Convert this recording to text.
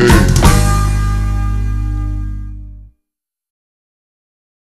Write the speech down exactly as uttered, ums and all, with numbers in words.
hey.